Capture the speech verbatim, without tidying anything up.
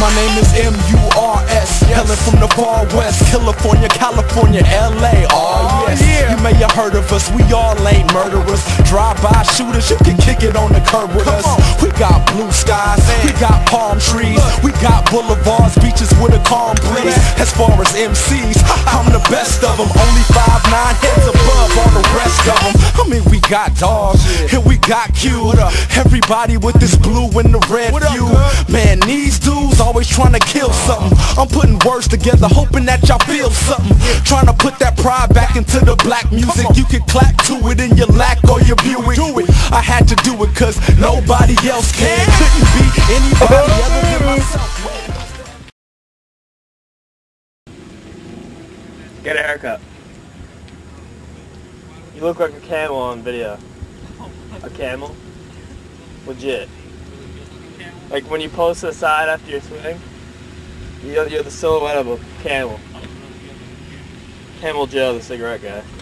My name is M U R S, yes. Hailing from the far west, California, California, L A, oh yes, yeah. You may have heard of us, we all ain't murderers, drive-by shooters, you can kick it on the curb with Come us on. We got blue skies, man. We got palm trees, look. We got boulevards, beaches with a calm breeze. As far as M Cs, I'm the best of them, only five nine, heads above all the rest of them. I mean, we got dogs, and we got cute. Everybody with this blue and the red view. Man, these dudes always trying to kill something. I'm putting words together, hoping that y'all feel something. Trying to put that pride back into the black music. You can clap to it in your lack or your Buick. I had to do it cause nobody else can. Couldn't be anybody other than myself. Get a haircut. You look like a camel on video. A camel? Legit. Like when you pull to the side after your swing, you're the silhouette of a camel. Camel Joe, the cigarette guy.